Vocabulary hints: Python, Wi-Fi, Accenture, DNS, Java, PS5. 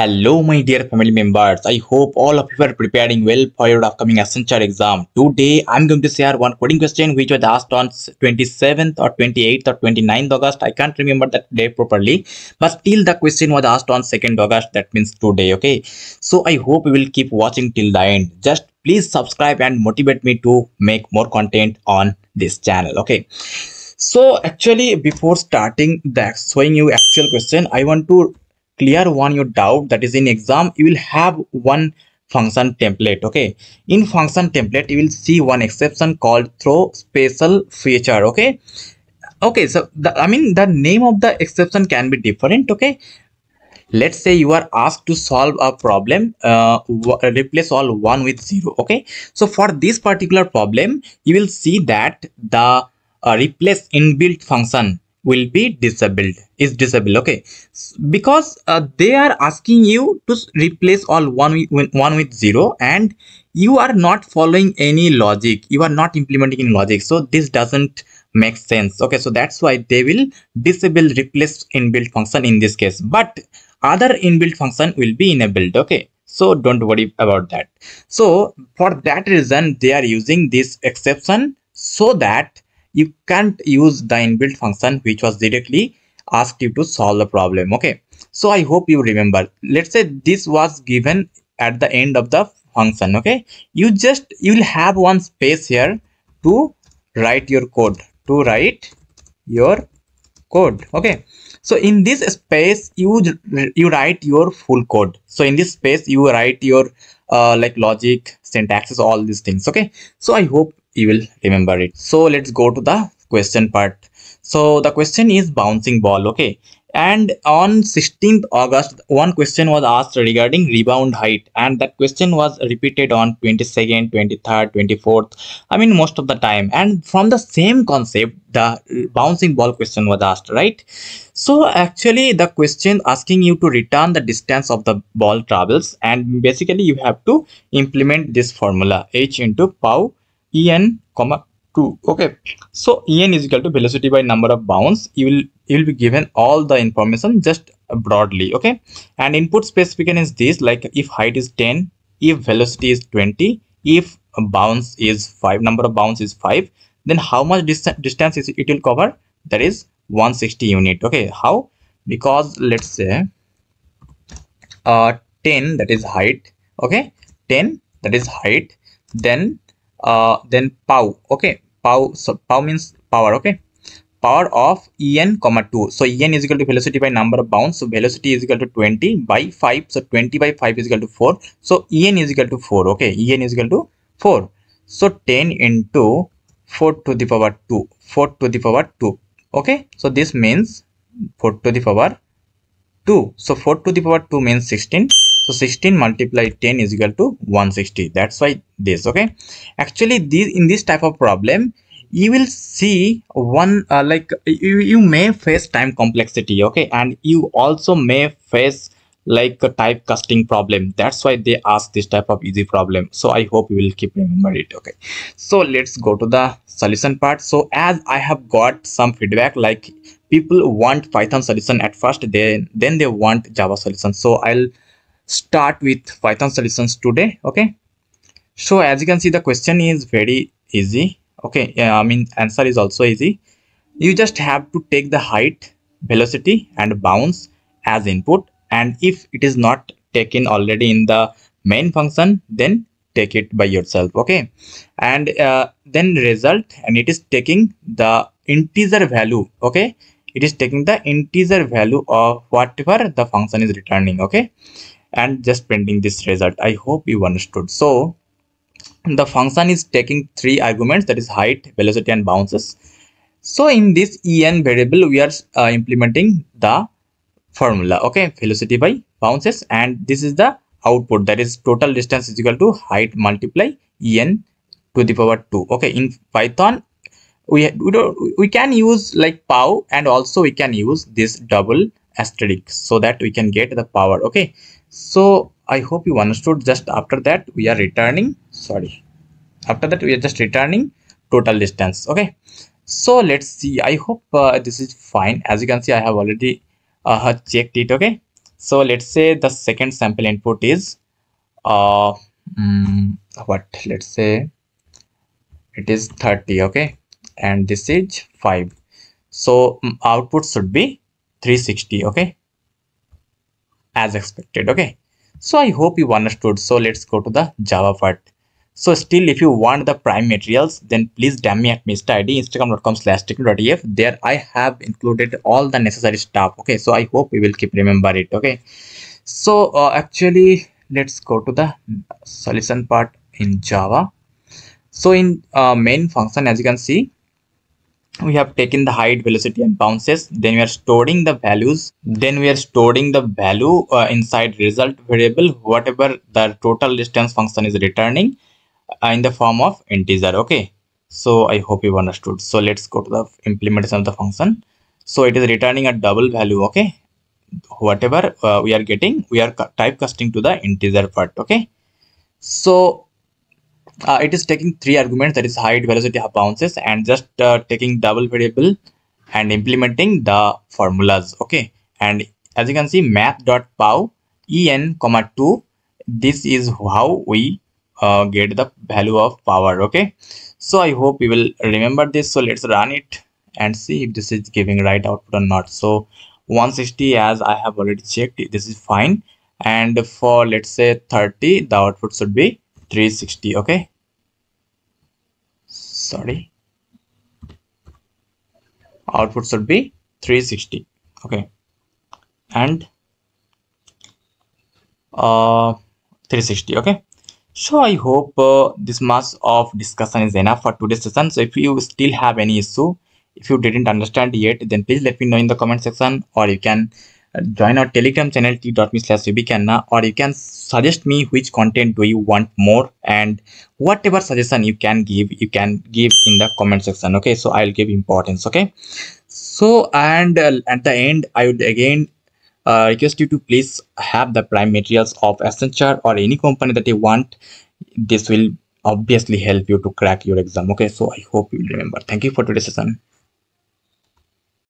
Hello my dear family members, I hope all of you are preparing well for your upcoming Accenture exam. Today I am going to share one coding question which was asked on 27th or 28th or 29th August. I can't remember that day properly, but still the question was asked on 2nd August, that means today. Okay, so I hope you will keep watching till the end. Just please subscribe and motivate me to make more content on this channel. Okay. So actually before starting that showing you actual question, I want to clear one your doubt, that is in exam you will have one function template. Okay, in function template you will see one exception called throw special feature. Okay, so the name of the exception can be different. Okay, let's say you are asked to solve a problem, replace all 1 with 0. Okay, so for this particular problem you will see that the replace inbuilt function will be disabled, is disabled. Okay, because they are asking you to replace all 1 with 0 and you are not following any logic, you are not implementing any logic, so this doesn't make sense. Okay, so that's why they will disable replace inbuilt function in this case, but other inbuilt function will be enabled. Okay, so don't worry about that. So for that reason they are using this exception, so that you can't use the inbuilt function which was directly asked you to solve the problem. Okay, so I hope you remember. Let's say this was given at the end of the function. Okay, you will have one space here to write your code, okay. So in this space you write your full code. So in this space you write your like logic, syntaxes, all these things. Okay, so I hope you will remember it. So let's go to the question part. So the question is bouncing ball. Okay, and on 16th August one question was asked regarding rebound height, and that question was repeated on 22nd, 23rd, 24th, most of the time, and from the same concept the bouncing ball question was asked, right? So actually the question asking you to return the distance of the ball travels, and basically you have to implement this formula h into pow en, 2. Okay, so en is equal to velocity by number of bounds. You will be given all the information just broadly. Okay, and input specification is this, like if height is 10, if velocity is 20, if bounds is 5, number of bounds is 5, then how much distance is it will cover, that is 160 unit. Okay, how? Because let's say 10, that is height. Okay, 10, that is height, then pow. Okay, pow, so pow means power. Okay, power of en, 2. So en is equal to velocity by number of bounds, so velocity is equal to 20 by 5, so 20 by 5 is equal to 4, so en is equal to 4. Okay, en is equal to 4, so 10 into 4 to the power 2, 4 to the power 2. Okay, so this means 4 to the power 2, so 4 to the power 2 means 16. So 16 multiplied 10 is equal to 160. That's why this. Okay, actually in this type of problem you will see one you may face time complexity. Okay, and you also may face like a type casting problem. That's why they ask this type of easy problem. So I hope you will keep remember it. Okay, so let's go to the solution part. So as I have got some feedback, like people want Python solution at first, then they want Java solution. So I'll start with Python solutions today. Okay, so as you can see the question is very easy. Okay, answer is also easy. You just have to take the height, velocity and bounds as input, and if it is not taken already in the main function then take it by yourself. Okay, and then result, and it is taking the integer value. Okay, it is taking the integer value of whatever the function is returning. Okay, and just printing this result. I hope you understood. So the function is taking 3 arguments, that is height, velocity and bounces. So in this en variable we are implementing the formula. Okay, velocity by bounces, and this is the output, that is total distance is equal to height multiply en to the power 2. Okay, in Python we can use like pow, and also we can use this double asterisk so that we can get the power. Okay, so I hope you understood. Just after that we are returning, after that we are just returning total distance. Okay, so let's see. I hope this is fine. As you can see I have already checked it. Okay, So let's say the second sample input is let's say it is 30, okay, and this is 5. So output should be 360, okay, as expected. Okay, so I hope you understood. So let's go to the Java part. So still, if you want the prime materials, then please DM me at mr.id instagram.com/tekno.ef. There I have included all the necessary stuff. Okay, so I hope you will keep remember it. Okay, so actually let's go to the solution part in Java. So in main function, as you can see, we have taken the height, velocity and bounces. Then we are storing the values. Then we are storing the value inside result variable, whatever the total distance function is returning in the form of integer. Okay, so I hope you understood. So let's go to the implementation of the function. So it is returning a double value. Okay, whatever we are getting, we are typecasting to the integer part. Okay, so it is taking three arguments, that is height, velocity, bounces, and just taking double variable and implementing the formulas. Okay, and as you can see, math.pow en, 2, this is how we get the value of power. Okay, so I hope you will remember this. So let's run it and see if this is giving right output or not. So 160, as I have already checked, this is fine. And for let's say 30, the output should be 360. Okay, sorry, output should be 360. Okay, and 360. Okay, so I hope this much of discussion is enough for today's session. So if you still have any issue, if you didn't understand yet, then please let me know in the comment section, or you can join our Telegram channel t.me/ubkanna, or you can suggest me which content do you want more, and whatever suggestion you can give in the comment section. Okay, so I'll give importance. Okay, so and at the end, I would again request you to please have the prime materials of Accenture or any company that you want. This will obviously help you to crack your exam. Okay, so I hope you remember. Thank you for today's session.